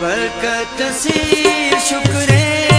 बरकत से शुक्र है।